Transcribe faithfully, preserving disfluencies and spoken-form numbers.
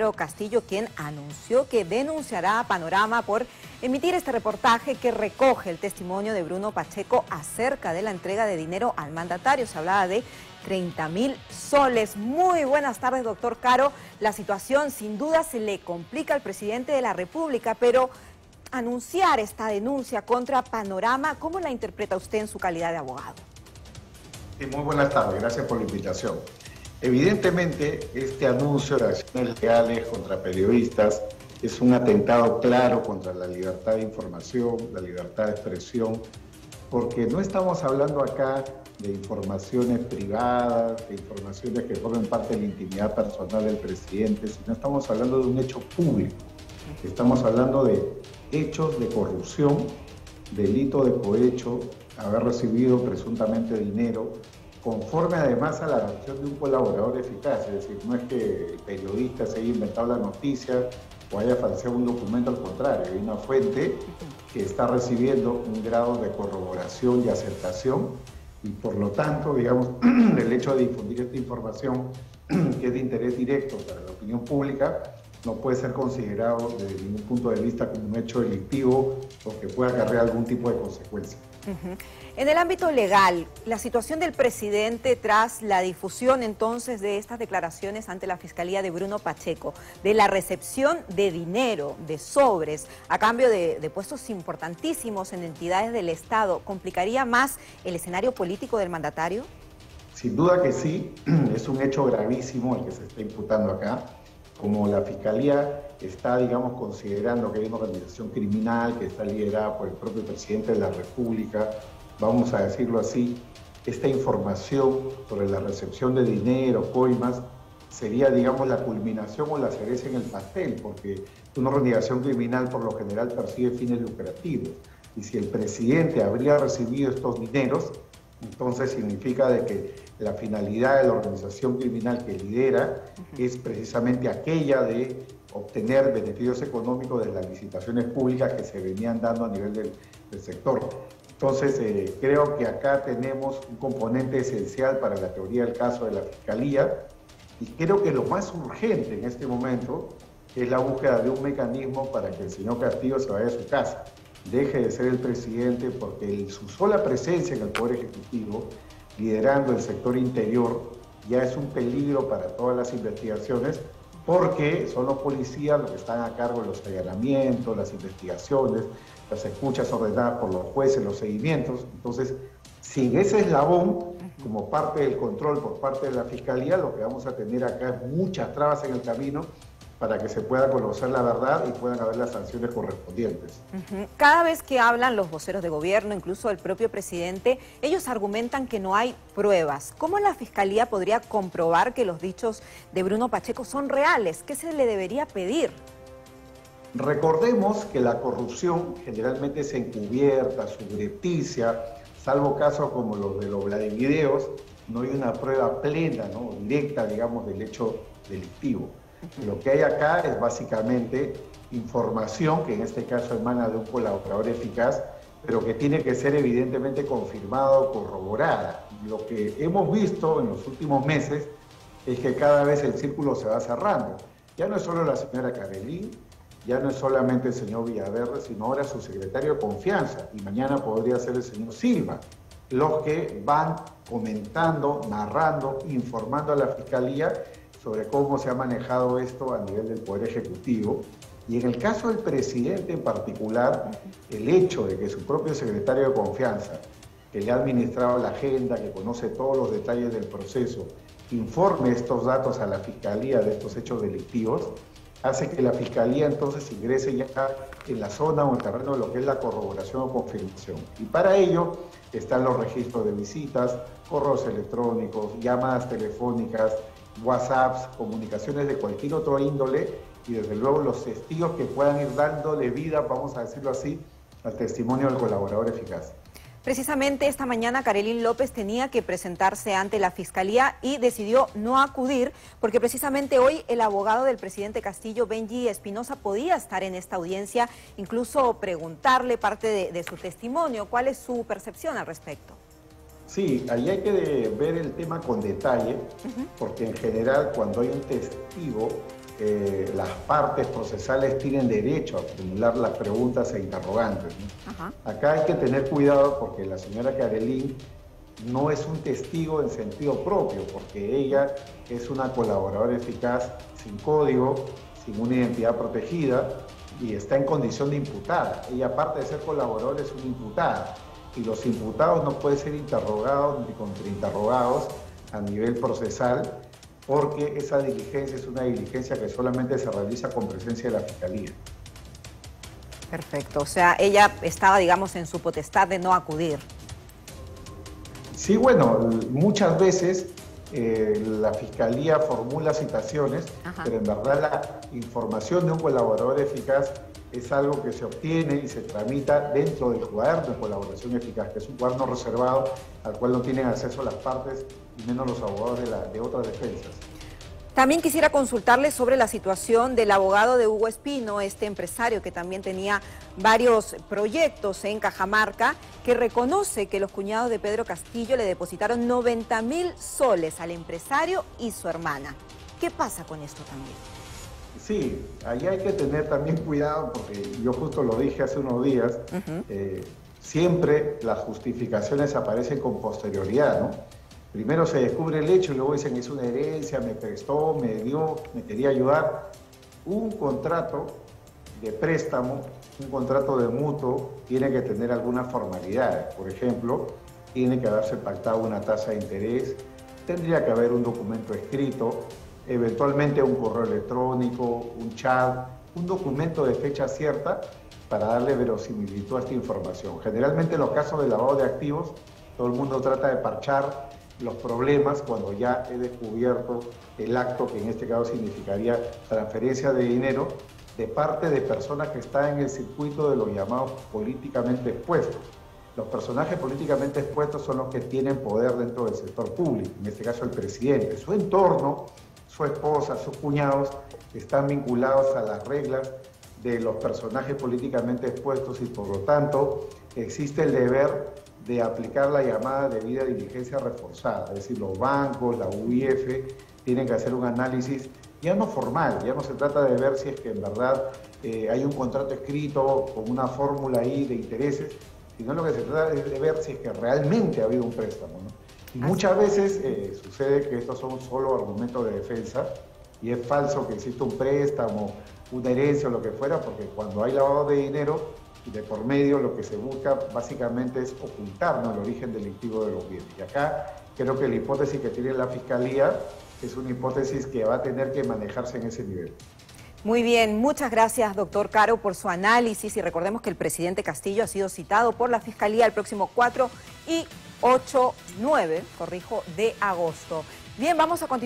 Pedro Castillo, quien anunció que denunciará a Panorama por emitir este reportaje que recoge el testimonio de Bruno Pacheco acerca de la entrega de dinero al mandatario. Se hablaba de treinta mil soles. Muy buenas tardes, doctor Caro. La situación sin duda se le complica al presidente de la República, pero anunciar esta denuncia contra Panorama, ¿cómo la interpreta usted en su calidad de abogado? Sí, muy buenas tardes, gracias por la invitación. Evidentemente, este anuncio de acciones legales contra periodistas es un atentado claro contra la libertad de información, la libertad de expresión, porque no estamos hablando acá de informaciones privadas, de informaciones que formen parte de la intimidad personal del presidente, sino estamos hablando de un hecho público. Estamos hablando de hechos de corrupción, delito de cohecho, haber recibido presuntamente dinero, conforme además a la acción de un colaborador eficaz, es decir, no es que el periodista se haya inventado la noticia o haya falseado un documento, al contrario, hay una fuente que está recibiendo un grado de corroboración y aceptación y por lo tanto, digamos, el hecho de difundir esta información que es de interés directo para la opinión pública no puede ser considerado desde ningún punto de vista como un hecho delictivo o que pueda acarrear algún tipo de consecuencia. Uh-huh. En el ámbito legal, la situación del presidente tras la difusión entonces de estas declaraciones ante la Fiscalía de Bruno Pacheco, de la recepción de dinero, de sobres, a cambio de, de puestos importantísimos en entidades del Estado, ¿complicaría más el escenario político del mandatario? Sin duda que sí, es un hecho gravísimo el que se está imputando acá. Como la Fiscalía está, digamos, considerando que hay una organización criminal que está liderada por el propio presidente de la República, vamos a decirlo así, esta información sobre la recepción de dinero, coimas, sería, digamos, la culminación o la cereza en el pastel, porque una organización criminal por lo general persigue fines lucrativos. Y si el presidente habría recibido estos dineros, entonces significa de que la finalidad de la organización criminal que lidera es precisamente aquella de obtener beneficios económicos de las licitaciones públicas que se venían dando a nivel del, del sector. Entonces, eh, creo que acá tenemos un componente esencial para la teoría del caso de la Fiscalía y creo que lo más urgente en este momento es la búsqueda de un mecanismo para que el señor Castillo se vaya de su casa, deje de ser el presidente, porque el, su sola presencia en el Poder Ejecutivo, liderando el sector interior, ya es un peligro para todas las investigaciones, porque son los policías los que están a cargo de los allanamientos, las investigaciones, las escuchas ordenadas por los jueces, los seguimientos. Entonces, sin ese eslabón, como parte del control por parte de la Fiscalía, lo que vamos a tener acá es muchas trabas en el camino para que se pueda conocer la verdad y puedan haber las sanciones correspondientes. Uh-huh. Cada vez que hablan los voceros de gobierno, incluso el propio presidente, ellos argumentan que no hay pruebas. ¿Cómo la Fiscalía podría comprobar que los dichos de Bruno Pacheco son reales? ¿Qué se le debería pedir? Recordemos que la corrupción generalmente es encubierta, subrepticia, salvo casos como los de los Vladivideos, no hay una prueba plena, ¿no?, directa, digamos, del hecho delictivo. Lo que hay acá es básicamente información que en este caso emana de un colaborador eficaz, pero que tiene que ser evidentemente confirmada o corroborada. Lo que hemos visto en los últimos meses es que cada vez el círculo se va cerrando. Ya no es solo la señora Karelim, ya no es solamente el señor Villaverde, sino ahora su secretario de confianza, y mañana podría ser el señor Silva, los que van comentando, narrando, informando a la Fiscalía sobre cómo se ha manejado esto a nivel del Poder Ejecutivo. Y en el caso del presidente en particular, el hecho de que su propio secretario de confianza, que le ha administrado la agenda, que conoce todos los detalles del proceso, informe estos datos a la Fiscalía de estos hechos delictivos, hace que la Fiscalía entonces ingrese ya en la zona o en el terreno de lo que es la corroboración o confirmación. Y para ello están los registros de visitas, correos electrónicos, llamadas telefónicas, WhatsApps, comunicaciones de cualquier otro índole y desde luego los testigos que puedan ir dándole vida, vamos a decirlo así, al testimonio del colaborador eficaz. Precisamente esta mañana Karelim López tenía que presentarse ante la Fiscalía y decidió no acudir porque precisamente hoy el abogado del presidente Castillo, Benji Espinoza, podía estar en esta audiencia, incluso preguntarle parte de, de su testimonio. ¿Cuál es su percepción al respecto? Sí, ahí hay que ver el tema con detalle, porque en general cuando hay un testigo eh, las partes procesales tienen derecho a formular las preguntas e interrogantes, ¿no? Ajá. Acá hay que tener cuidado porque la señora Karelim no es un testigo en sentido propio, porque ella es una colaboradora eficaz sin código, sin una identidad protegida y está en condición de imputada. Ella, aparte de ser colaboradora, es una imputada. Y los imputados no pueden ser interrogados ni contrainterrogados a nivel procesal, porque esa diligencia es una diligencia que solamente se realiza con presencia de la Fiscalía. Perfecto. O sea, ella estaba, digamos, en su potestad de no acudir. Sí, bueno, muchas veces eh, la Fiscalía formula citaciones, ajá, pero en verdad la información de un colaborador eficaz es algo que se obtiene y se tramita dentro del cuaderno de colaboración eficaz, que es un cuaderno reservado al cual no tienen acceso las partes y menos los abogados de, la, de otras defensas. También quisiera consultarle sobre la situación del abogado de Hugo Espino, este empresario que también tenía varios proyectos en Cajamarca, que reconoce que los cuñados de Pedro Castillo le depositaron noventa mil soles al empresario y su hermana. ¿Qué pasa con esto también? Sí, ahí hay que tener también cuidado, porque yo justo lo dije hace unos días, uh-huh, eh, siempre las justificaciones aparecen con posterioridad, ¿no? Primero se descubre el hecho y luego dicen que es una herencia, me prestó, me dio, me quería ayudar. Un contrato de préstamo, un contrato de mutuo, tiene que tener algunas formalidades. Por ejemplo, tiene que haberse pactado una tasa de interés, tendría que haber un documento escrito, eventualmente un correo electrónico, un chat, un documento de fecha cierta para darle verosimilitud a esta información. Generalmente en los casos de lavado de activos, todo el mundo trata de parchar los problemas cuando ya he descubierto el acto, que en este caso significaría transferencia de dinero de parte de personas que están en el circuito de los llamados políticamente expuestos. Los personajes políticamente expuestos son los que tienen poder dentro del sector público, en este caso el presidente. Su entorno, su esposa, sus cuñados están vinculados a las reglas de los personajes políticamente expuestos y por lo tanto existe el deber de aplicar la llamada debida diligencia reforzada, es decir, los bancos, la U I F, tienen que hacer un análisis ya no formal, ya no se trata de ver si es que en verdad eh, hay un contrato escrito con una fórmula ahí de intereses, sino lo que se trata es de ver si es que realmente ha habido un préstamo, ¿no? Y así muchas veces eh, sucede que estos son solo argumentos de defensa y es falso que exista un préstamo, una herencia o lo que fuera, porque cuando hay lavado de dinero, de por medio, lo que se busca básicamente es ocultarnos el origen delictivo de los bienes. Y acá creo que la hipótesis que tiene la Fiscalía es una hipótesis que va a tener que manejarse en ese nivel. Muy bien, muchas gracias, doctor Caro, por su análisis. Y recordemos que el presidente Castillo ha sido citado por la Fiscalía el próximo cuatro y ocho, nueve, corrijo, de agosto. Bien, vamos a continuar.